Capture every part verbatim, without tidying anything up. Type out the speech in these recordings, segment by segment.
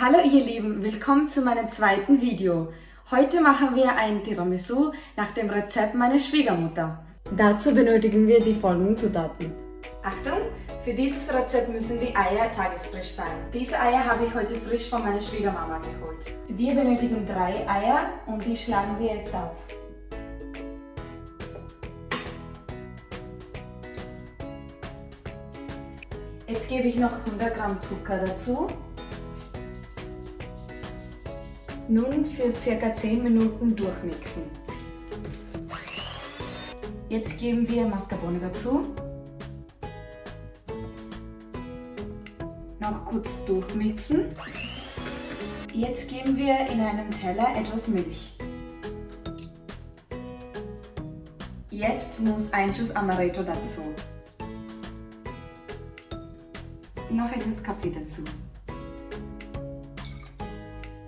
Hallo ihr Lieben, willkommen zu meinem zweiten Video. Heute machen wir ein Tiramisu nach dem Rezept meiner Schwiegermutter. Dazu benötigen wir die folgenden Zutaten. Achtung, für dieses Rezept müssen die Eier tagesfrisch sein. Diese Eier habe ich heute frisch von meiner Schwiegermama geholt. Wir benötigen drei Eier und die schlagen wir jetzt auf. Jetzt gebe ich noch hundert Gramm Zucker dazu. Nun für ca. zehn Minuten durchmixen. Jetzt geben wir Mascarpone dazu. Noch kurz durchmixen. Jetzt geben wir in einem Teller etwas Milch. Jetzt muss ein Schuss Amaretto dazu. Noch etwas Kaffee dazu.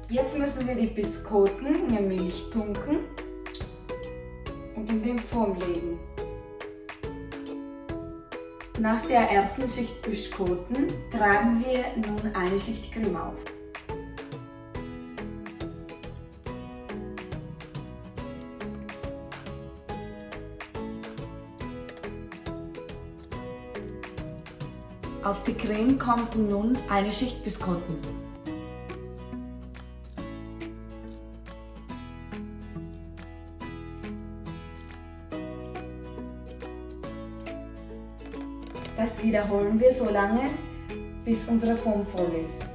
Jetzt müssen wir die Biskotten in der Milch tunken und in den Form legen. Nach der ersten Schicht Biskotten tragen wir nun eine Schicht Creme auf. Auf die Creme kommt nun eine Schicht Biskotten. Das wiederholen wir so lange, bis unsere Form voll ist.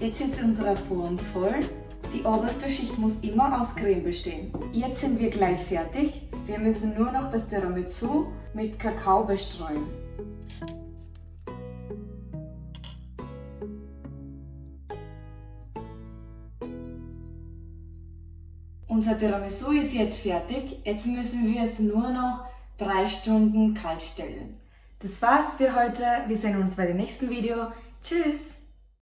Jetzt ist unsere Form voll. Die oberste Schicht muss immer aus Creme bestehen. Jetzt sind wir gleich fertig. Wir müssen nur noch das Tiramisu mit Kakao bestreuen. Unser Tiramisu ist jetzt fertig. Jetzt müssen wir es nur noch drei Stunden kalt stellen. Das war's für heute. Wir sehen uns bei dem nächsten Video. Tschüss!